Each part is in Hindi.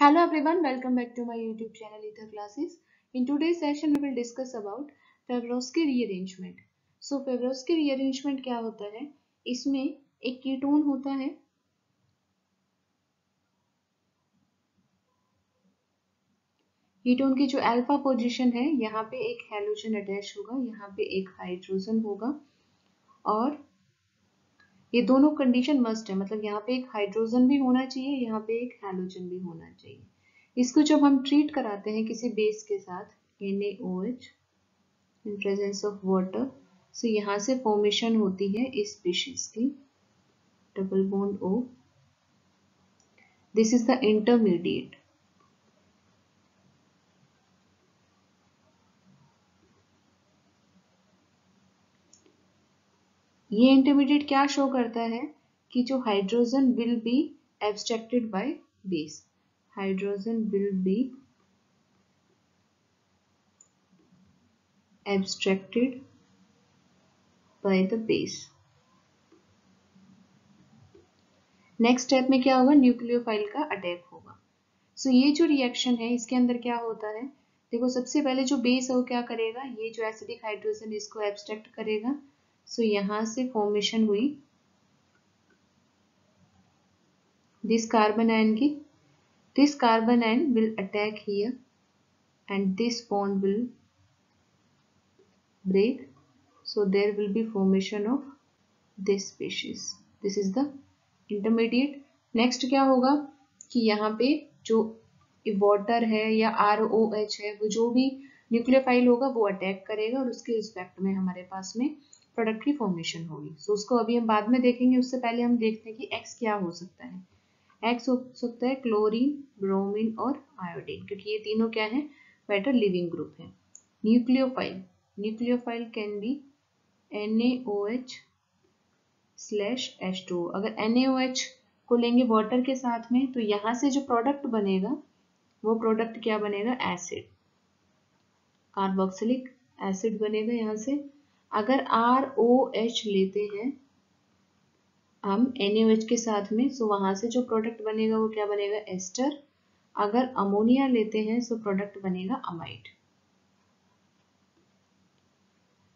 Hello everyone, welcome back to my YouTube channel Ether Classes. In today's session we will discuss about Favorskii rearrangement. So Favorskii rearrangement क्या होता है? इसमें एक कीटोन होता है कीटोन की जो अल्फा पोजीशन है यहाँ पे एक हैलोजन अटैच होगा, यहाँ पे एक हाइड्रोजन होगा और ये दोनों कंडीशन मस्ट है, मतलब यहाँ पे एक हाइड्रोजन भी होना चाहिए, यहाँ पे एक हैलोजन भी होना चाहिए. इसको जब हम ट्रीट कराते हैं किसी बेस के साथ NaOH in presence of water, so यहाँ से फॉर्मेशन होती है इस स्पीशीज की double bond O. This is the intermediate. ये इंटरमीडिएट क्या शो करता है कि जो hydrogen will be abstracted by base, hydrogen will be abstracted by the base. Next step में क्या होगा? न्यूक्लियोफाइल का अटैक होगा. सो ये जो रिएक्शन है इसके अंदर क्या होता है? देखो, सबसे पहले जो बेस है वो क्या करेगा? ये जो एसिडिक हाइड्रोजन इसको एब्स्ट्रैक्ट करेगा. So, यहाँ से फॉर्मेशन हुई दिस कार्बन आयन की. This carbon ion will attack here and this bond will break. So there will be formation of this species. This is the intermediate. Next क्या होगा कि यहाँ पे जो वाटर है या ROH है, वो जो भी न्यूक्लियोफाइल होगा वो अटैक करेगा और उसके रिस्पेक्ट में हमारे पास में प्रोडक्ट की फॉर्मेशन होगी. सो उसको अभी हम बाद में देखेंगे. उससे पहले हम देखते हैं कि एक्स क्या हो सकता है. एक्स हो सकता है क्लोरीन, ब्रोमीन और आयोडीन, क्योंकि ये तीनों क्या हैं? बेटर लिविंग ग्रुप हैं. Nucleophile, nucleophile can be NaOH/H2O. अगर NaOH को लेंगे वाटर के साथ में तो यहाँ से जो प्रोडक्ट बनेगा वो प्रोडक्ट क्या बनेगा? एसिड, कार्बोक्सिलिक एसिड बनेगा यहाँ से. अगर ROH लेते हैं हम NaOH के साथ में, सो वहाँ से जो प्रोडक्ट बनेगा वो क्या बनेगा? एस्टर. अगर अमोनिया लेते हैं सो प्रोडक्ट बनेगा amide.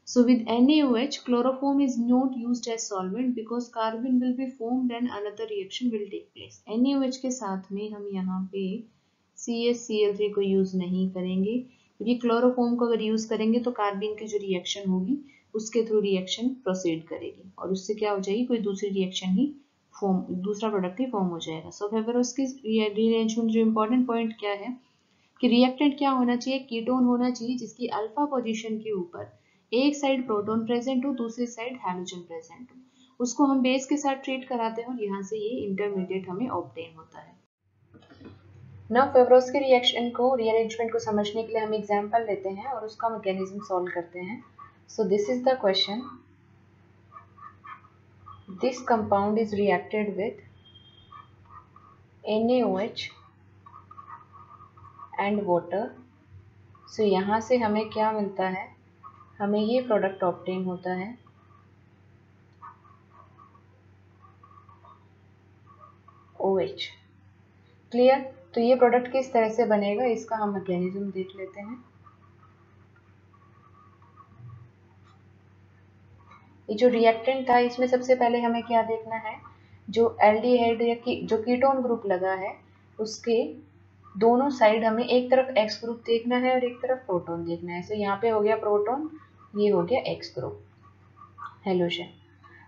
So with NaOH chloroform is not used as solvent because carbon will be formed and another reaction will take place. NaOH के साथ में हम यहाँ पे CaCl3 को यूज नहीं करेंगे, क्योंकि क्लोरोफॉर्म को अगर यूज करेंगे तो कार्बन की जो रिएक्शन होगी उसके थ्रू रिएक्शन प्रोसीड करेगी और उससे क्या हो जाएगी? कोई दूसरी रिएक्शन ही फॉर्म, दूसरा प्रोडक्ट ही फॉर्म हो जाएगा. सो फेवरोस्की रीअरेंजमेंट जो इम्पोर्टेंट पॉइंट क्या है कि रिएक्टेंट क्या होना चाहिए? कीटोन होना चाहिए जिसकी अल्फा पोजीशन के ऊपर एक साइड प्रोटोन प्रेजेंट हो, दूसरी साइड हैलोजन प्रेजेंट हो. उसको हम बेस के साथ ट्रीट कराते हैं और यहाँ से ये इंटरमीडिएट हमें ऑब्टेन होता है ना. फेवरोस्की रिएक्शन को, रीअरेंजमेंट को समझने के लिए हम एग्जाम्पल लेते हैं और उसका मैकेनिज्म सॉल्व करते हैं. So this is the question. This compound is reacted with NaOH and water. So यहाँ से हमें क्या मिलता है? हमें ये प्रोडक्ट ऑब्टेन होता है. OH. क्लियर? तो ये प्रोडक्ट किस तरह से बनेगा इसका हम मैकेनिज्म देख लेते हैं. ये जो रिएक्टेंट था इसमें सबसे पहले हमें क्या देखना है? जो एल्डिहाइड या जो कीटोन ग्रुप लगा है उसके दोनों साइड हमें एक तरफ एक्स ग्रुप देखना है और एक तरफ प्रोटोन देखना है. सो यहाँ पे हो गया प्रोटोन, ये हो गया X group halogen.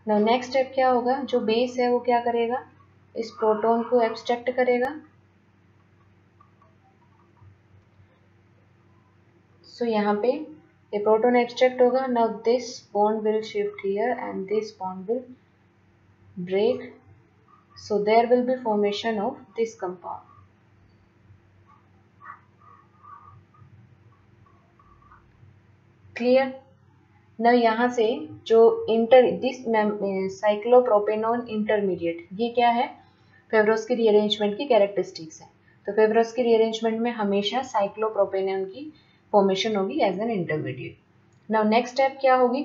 Now next step क्या होगा? जो बेस है वो क्या करेगा? इस प्रोटोन को एब्स्ट्रैक्ट करेगा. सो यहाँ पे ये प्रोटोन एब्स्ट्रैक्ट होगा. Now this bond will shift here and this bond will break. So there will be formation of this compound. Clear? Now यहाँ से जो इंटर दिस साइक्लोप्रोपेनॉन इंटरमीडिएट, ये क्या है? फेवरोस्की रीअरेंजमेंट की कैरेक्टरिस्टिक्स है. तो फेवरोस्की रीअरेंजमेंट में हमेशा साइक्लोप्रोपेनॉन की फॉर्मेशन होगी as an intermediate. Now next step क्या होगी?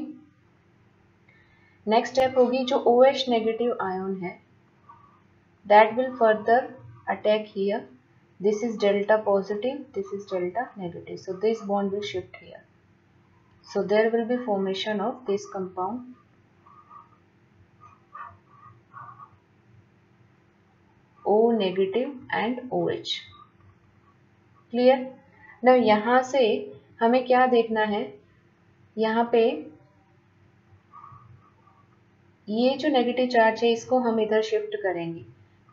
नेक्स्ट स्टेप होगी जो OH नेगेटिव आयन है that will further attack here This is delta positive, this is delta negative. So this bond will shift here. So there will be formation of this compound. O negative and OH. Clear? Now यहाँ से हमें क्या देखना है, यहाँ पे ये जो नेगेटिव चार्ज है इसको हम इधर शिफ्ट करेंगे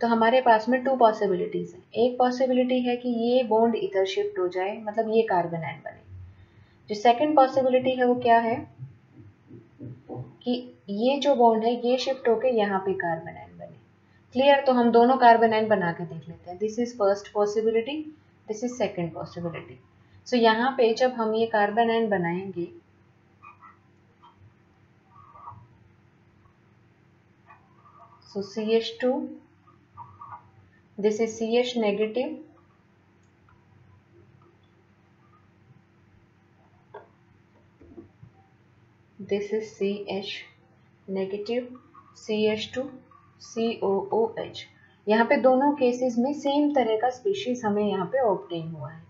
तो हमारे पास में टू पॉसिबिलिटीज है. एक पॉसिबिलिटी है कि ये बॉन्ड इधर शिफ्ट हो जाए, मतलब ये कार्बन आयन बने. जो सेकंड पॉसिबिलिटी है वो क्या है कि ये जो बॉन्ड है ये शिफ्ट होके यहाँ पे कार्बन आयन बने. क्लियर? तो हम दोनों कार्बन आयन बना के देख लेते हैं. This is first possibility, this is second possibility. So यहाँ पे जब हम ये कार्बन आयन बनाएंगे so CH2, this is CH negative, this is CH negative, CH2, COOH. यहाँ पे दोनों केसेस में सेम तरह का स्पीशीज हमें यहाँ पे ऑब्टेन हुआ है.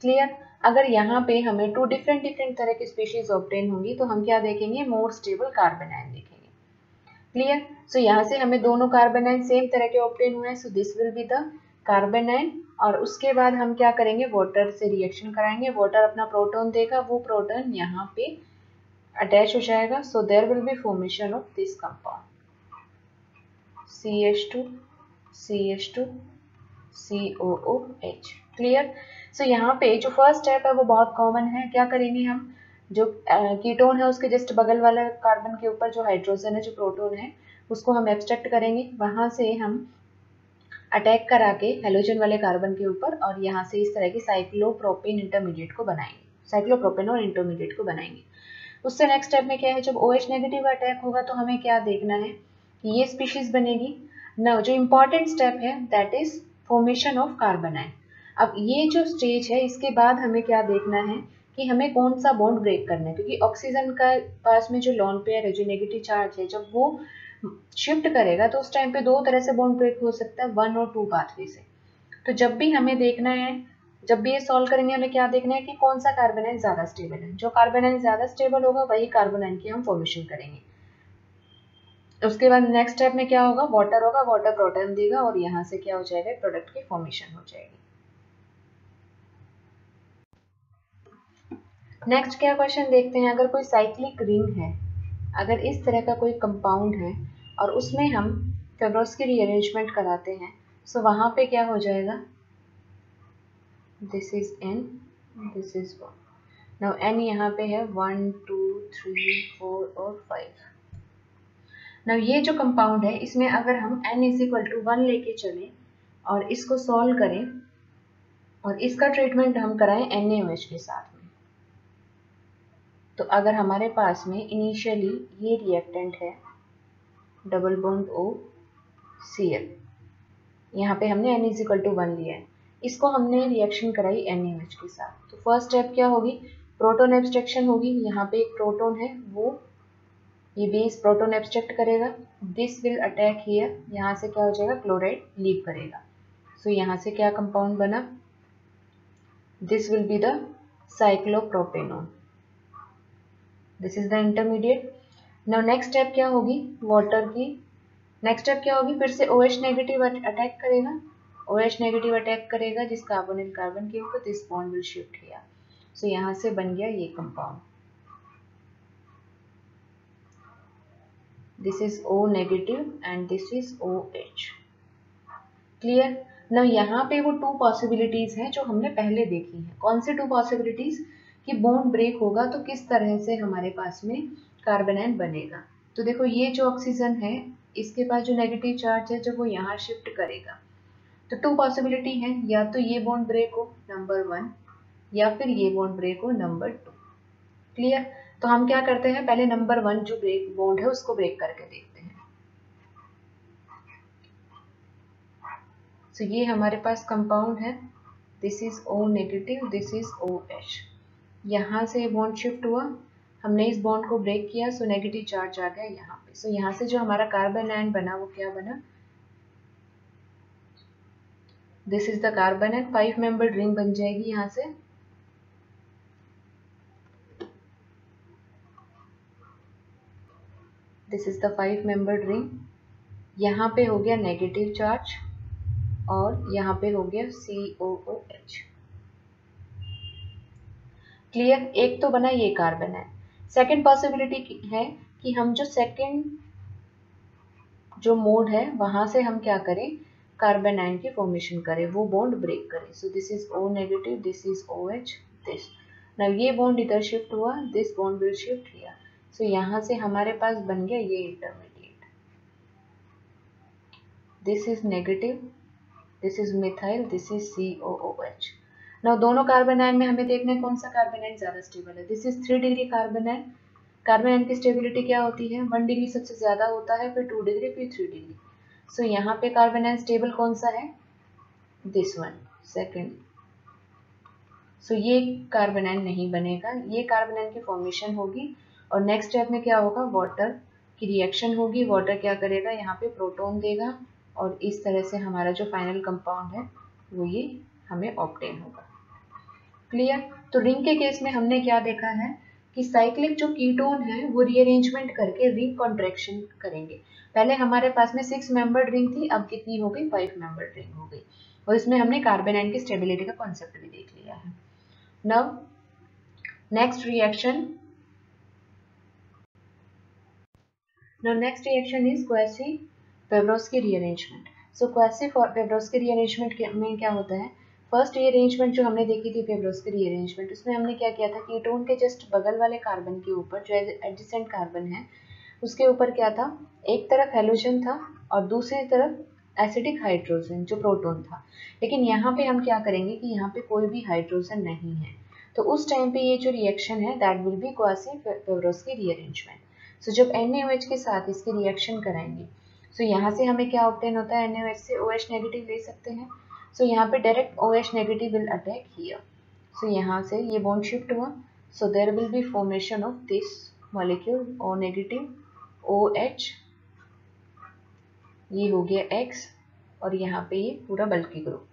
क्लियर? अगर यहाँ पे हमें टू डिफरेंट तरह की स्पीशीज ऑब्टेन होंगी तो हम क्या देखेंगे, मोर स्टेबल कार्बन आयन देखेंगे. क्लियर? सो यहाँ से हमें दोनों कार्बन आयन सेम तरह के ऑब्टेन हुए हैं. So this will be the carbon ion. और उसके बाद हम क्या करेंगे, वाटर से रिएक्शन कराएंगे. वाटर अपना प्रोटॉन देगा, वो प्रोटॉन यहाँ पे अटैच हो जाएगा. So there will be formation of this compound CH2, CH2, COOH. Clear? So यहाँ पे जो फर्स्ट स्टेप है वो बहुत कॉमन है. क्या करेंगे हम, जो कीटोन है उसके जस्ट बगल वाला कार्बन के ऊपर जो हाइड्रोजन है, जो प्रोटॉन है, उसको हम एब्स्ट्रैक्ट करेंगे. वहाँ से हम अटैक करा के हेलोजन वाले कार्बन के ऊपर और यहाँ से इस तरह की साइक्लोप्रोपेन इंटरमीडिएट को बनाएंगे, साइक्लोप्रोपेन और इंटरमीडिएट को बनाएंगे. उससे नेक्स्ट स्टेप में क्या है, जब OH नेगेटिव अटैक होगा तो हमें क्या देखना है कि ये स्पीशीज बनेगी. नाउ जो इम्पॉर्टेंट स्टेप है that is formation of carbon ion. अब ये जो स्टेज है इसके बाद हमें क्या देखना है कि हमें कौन सा बॉन्ड ब्रेक करना है, क्योंकि ऑक्सीजन का पास में जो लोन पेयर है, जो नेगेटिव चार्ज है, जब वो शिफ्ट करेगा तो उस टाइम पे दो तरह से बॉन्ड ब्रेक हो सकता है, वन और टू पाथवे से. तो जब भी हमें देखना है, जब भी ये सॉल्व करेंगे, हमें क्या देखना है कि कौन सा कार्बन आयन ज़्यादा स्टेबल है. जो कार्बन आयन ज़्यादा स्टेबल होगा वही कार्बन आयन की हम फॉर्मेशन करेंगे. उसके बाद नेक्स्ट स्टेप में क्या होगा, वाटर होगा, वाटर प्रोटॉन देगा और यहाँ से क्या हो जाएगा, प्रोडक्ट की फॉर्मेशन हो जाएगी. नेक्स्ट क्या क्वेश्चन देखते हैं, अगर कोई साइक्लिक रिंग है, अगर इस तरह का कोई कंपाउंड है और उसमें हम फेवरोस्की रीअरेंजमेंट कराते हैं, सो वहाँ पे क्या हो जाएगा, this is N, this is one. Now N यहाँ पे है 1, 2, 3, 4 और 5. नाउ ये जो कंपाउंड है इसमें अगर हम n=1 लेके चलें और इसको सॉल्व करें और इसका ट्रीटमेंट हम कराएं NaOH के साथ, तो अगर हमारे पास में इनिशियली ये रिएक्टेंट है डबल बॉन्ड O Cl, यहाँ पे हमने n=1 लिया है, इसको हमने रिएक्शन कराई NaOH के साथ. तो फर्स्ट स्टेप क्या होगी, प्रोटॉन एब्स्ट्रैक्शन होगी. यहाँ पे एक प्रोटॉन है, वो ये बेस प्रोटॉन एब्स्ट्रैक्ट करेगा, दिस विल अटैक हियर, यहाँ से क्या हो जाएगा, क्लोराइड लीव करेगा. सो यहाँ से क्या कंपाउंड बना, this will be the cyclopropanone, this is the intermediate. Now next step क्या होगी, वाटर की नेक्स्ट स्टेप क्या होगी, फिर से OH नेगेटिव अटैक करेगा, OH नेगेटिव अटैक करेगा जिस कार्बोनिल कार्बन के ऊपर, दिस बॉन्ड विल शिफ्ट किया. सो यहाँ से बन गया ये compound, this is O negative and this is OH. Clear? Now यहाँ पे वो टू पॉसिबिलिटीज हैं जो हमने पहले देखी है. कौन सी टू पॉसिबिलिटीज, कि बॉन्ड ब्रेक होगा तो किस तरह से हमारे पास में कार्बन आयन बनेगा. तो देखो ये जो ऑक्सीजन है इसके पास जो नेगेटिव चार्ज है जब वो यहाँ शिफ्ट करेगा तो टू पॉसिबिलिटी है, या तो ये बॉन्ड ब्रेक हो नंबर 1 या फिर ये बॉन्ड ब्रेक हो नंबर 2. क्लियर? तो हम क्या करते हैं, पहले नंबर 1 जो ब्रेक बॉन्ड है उसको ब्रेक करके देखते हैं. सो ये हमारे पास कंपाउंड है, this is O negative, this is OH. यहाँ से बॉन्ड शिफ्ट हुआ, हमने इस बॉन्ड को ब्रेक किया, सो नेगेटिव चार्ज आ गया यहाँ पे. सो यहाँ से जो हमारा कार्बन आयन बना वो क्या बना, दिस इज द कार्बन है, 5 मेंबर्ड रिंग बन जाएगी यहाँ से। This is the 5 membered ring. यहाँ पे हो गया नेगेटिव चार्ज और यहाँ पे हो गया COOH। क्लियर, एक तो बना ये कार्बन है। सेकेंड पॉसिबिलिटी है कि हम जो सेकेंड जो मोड है वहां से हम क्या करें, कार्बन आयन की फॉर्मेशन करें, वो बॉन्ड ब्रेक करें। So this is O negative, this is OH, this. Now ये बॉन्ड इधर शिफ्ट हुआ, this bond will shift here. So यहाँ से हमारे पास बन गया ये intermediate. This is negative, this is methyl, this is COOH। Now दोनों कार्बन आयन में हमें देखना है कौन सा कार्बन आयन ज्यादा स्टेबल है। This is 3 degree carbon ion. Carbon ion की स्टेबिलिटी क्या होती है, 1 डिग्री सबसे ज्यादा होता है, फिर 2 डिग्री, फिर 3 डिग्री। सो यहाँ पे कार्बन आयन स्टेबल कौन सा है, दिस वन, सेकेंड। सो ये कार्बन आयन नहीं बनेगा, ये कार्बन आयन की फॉर्मेशन होगी और नेक्स्ट स्टेप में क्या होगा, वाटर की रिएक्शन होगी। वाटर क्या करेगा, यहाँ पे प्रोटोन देगा और इस तरह से हमारा जो फाइनल कंपाउंड है वो ये हमें ऑब्टेन होगा। क्लियर, तो रिंग के केस में हमने क्या देखा है कि साइक्लिक जो कीटोन है वो रीअरेंजमेंट करके रिंग कॉन्ट्रैक्शन करेंगे। पहले हमारे पास में 6 मेंबर्ड रिंग थी, अब कितनी हो गई, 5 मेंबर्ड रिंग हो गई। और इसमें हमने कार्बन आयन की स्टेबिलिटी का कॉन्सेप्ट भी देख लिया है। Now next reaction, is quasi Favorskii rearrangement. So quasi Favorskii rearrangement में क्या होता है, फर्स्ट रीअरेंजमेंट जो हमने देखी थी फेवरोस्की रीअरेंजमेंट, उसमें हमने क्या किया था, कीटोन के जस्ट बगल वाले कार्बन के ऊपर जो एडजेसेंट कार्बन है उसके ऊपर क्या था, एक तरफ हेलोजन था और दूसरी तरफ एसिडिक हाइड्रोजन जो प्रोटोन था। लेकिन यहाँ पे हम क्या करेंगे कि यहाँ पे कोई भी हाइड्रोजन नहीं है, तो उस टाइम पे ये जो रिएक्शन है that will be quasi Favorskii rearrangement. So जब NaOH के साथ इसकी रिएक्शन कराएंगे, सो यहाँ से हमें क्या ऑब्टेन होता है, NaOH से OH नेगेटिव ले सकते हैं। सो यहाँ पे direct OH negative will attack here. So यहाँ से ये बॉन्ड शिफ्ट हुआ, so there will be formation of this molecule O negative OH, ये हो गया X और यहाँ पे ये पूरा bulky group.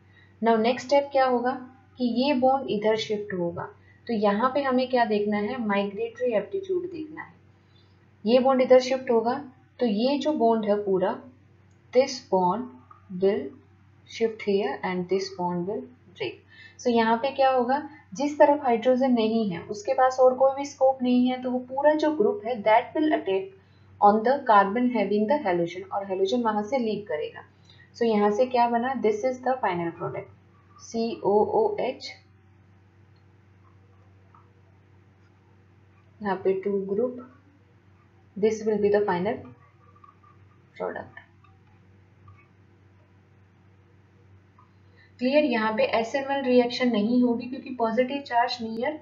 Now next step क्या होगा कि ये बॉन्ड इधर शिफ्ट होगा, तो यहाँ पे हमें क्या देखना है, माइग्रेटरी एप्टीट्यूड देखना है। ये बॉन्ड इधर शिफ्ट होगा तो ये जो बॉन्ड है पूरा, this bond will shift here and this bond will break. So यहाँ पे क्या होगा, जिस तरफ हाइड्रोजन नहीं है उसके पास और कोई भी स्कोप नहीं है, तो वो पूरा जो ग्रुप है that will attack on the carbon having the halogen और हेलोजन वहां से लीक करेगा। सो यहाँ से क्या बना, this is the final product COOH, यहाँ पे 2 group, this will be the final product. Clear, यहाँ पे SML रिएक्शन नहीं होगी क्योंकि positive charge near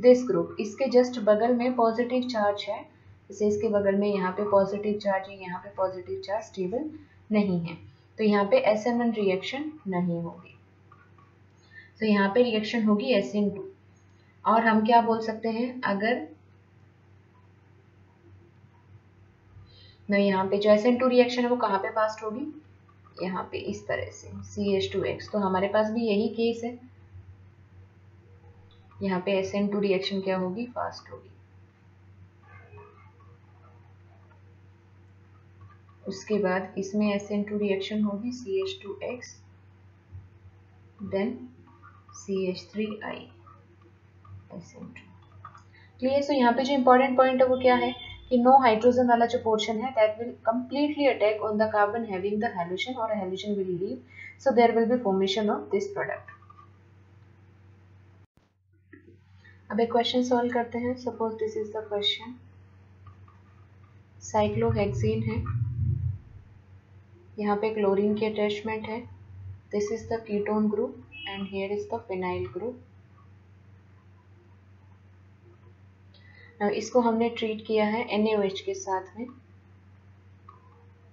this group, इसके जस्ट बगल में पॉजिटिव चार्ज है, जैसे इसके बगल में यहाँ पे पॉजिटिव चार्ज है, यहाँ पे पॉजिटिव चार्ज स्टेबल नहीं है, तो यहाँ पे SML रिएक्शन नहीं होगी। तो यहाँ पे रिएक्शन होगी SN2। और हम क्या बोल सकते हैं, अगर यहाँ पे जो SN2 रिएक्शन है वो कहाँ पे पास्ट होगी, यहाँ पे इस तरह से CH2X, तो हमारे पास भी यही केस है, यहाँ पे SN2 रिएक्शन क्या होगी, फास्ट होगी। उसके बाद इसमें SN2 रिएक्शन होगी CH2X then CH3I SN2। Clear, so यहाँ पे जो इंपॉर्टेंट पॉइंट है वो क्या है कि नो हाइड्रोजन वाला जो पोर्शन है that will completely attack on the carbon having the halogen और halogen will leave, so there will be formation of this product. अब एक क्वेश्चन सॉल्व करते हैं। Suppose this is the question, cyclohexane है, यहाँ पे क्लोरीन की अटैचमेंट है, this is the ketone group and here is the phenyl group. इसको हमने ट्रीट किया है NaOH के साथ में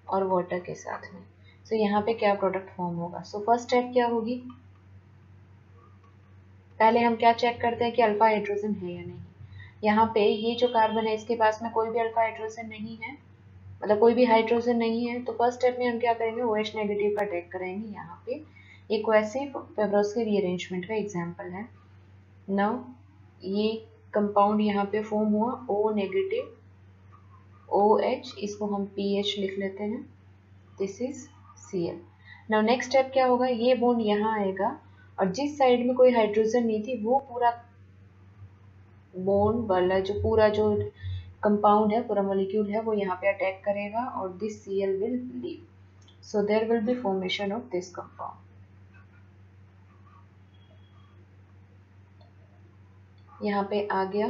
और वाटर के साथ में। सो यहाँ पे क्या प्रोडक्ट फॉर्म होगा, सो फर्स्ट स्टेप क्या होगी, पहले हम क्या चेक करते हैं कि अल्फा हाइड्रोजन है या नहीं। यहाँ पे ये जो कार्बन है इसके पास में कोई भी अल्फा हाइड्रोजन नहीं है, मतलब कोई भी हाइड्रोजन नहीं है, तो फर्स्ट स्टेप में हम क्या करेंगे, OH नेगेटिव का अटैक करेंगे यहाँ पे, ये क्वासी-फेवरोस्की रीअरेंजमेंट का एग्जाम्पल है। नाउ ये कंपाउंड यहाँ पे फॉर्म हुआ ओ नेगेटिव ओ एच, इसको हम पी एच लिख लेते हैं, this is C L. Now next step क्या होगा, ये बॉन्ड यहाँ आएगा और जिस साइड में कोई हाइड्रोजन नहीं थी वो पूरा बॉन्ड वाला जो पूरा जो कंपाउंड है, पूरा मॉलिक्यूल है, वो यहाँ पे अटैक करेगा और this C L will leave, so there will be formation of this compound. यहाँ पे आ गया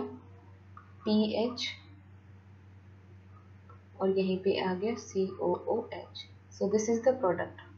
पी एच और यहीं पे आ गया C O O H, so this is the product.